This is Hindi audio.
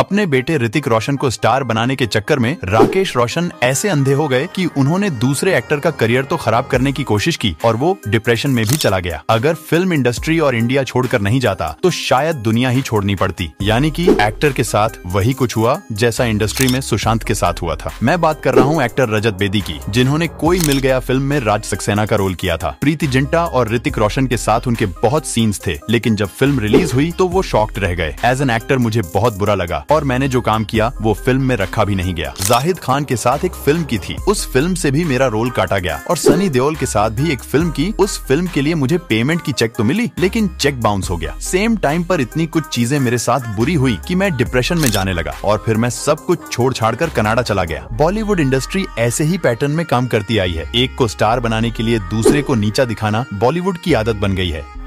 अपने बेटे ऋतिक रोशन को स्टार बनाने के चक्कर में राकेश रोशन ऐसे अंधे हो गए कि उन्होंने दूसरे एक्टर का करियर तो खराब करने की कोशिश की और वो डिप्रेशन में भी चला गया। अगर फिल्म इंडस्ट्री और इंडिया छोड़कर नहीं जाता तो शायद दुनिया ही छोड़नी पड़ती। यानी कि एक्टर के साथ वही कुछ हुआ जैसा इंडस्ट्री में सुशांत के साथ हुआ था। मैं बात कर रहा हूँ एक्टर रजत बेदी की, जिन्होंने कोई मिल गया फिल्म में राज सक्सेना का रोल किया था। प्रीति जिंटा और ऋतिक रोशन के साथ उनके बहुत सीन्स थे, लेकिन जब फिल्म रिलीज हुई तो वो शॉक्ड रह गए। एज एन एक्टर मुझे बहुत बुरा लगा और मैंने जो काम किया वो फिल्म में रखा भी नहीं गया। जाहिद खान के साथ एक फिल्म की थी, उस फिल्म से भी मेरा रोल काटा गया और सनी देओल के साथ भी एक फिल्म की, उस फिल्म के लिए मुझे पेमेंट की चेक तो मिली लेकिन चेक बाउंस हो गया। सेम टाइम पर इतनी कुछ चीजें मेरे साथ बुरी हुई कि मैं डिप्रेशन में जाने लगा और फिर मैं सब कुछ छोड़ छाड़ कर कनाडा चला गया। बॉलीवुड इंडस्ट्री ऐसे ही पैटर्न में काम करती आई है। एक को स्टार बनाने के लिए दूसरे को नीचा दिखाना बॉलीवुड की आदत बन गई है।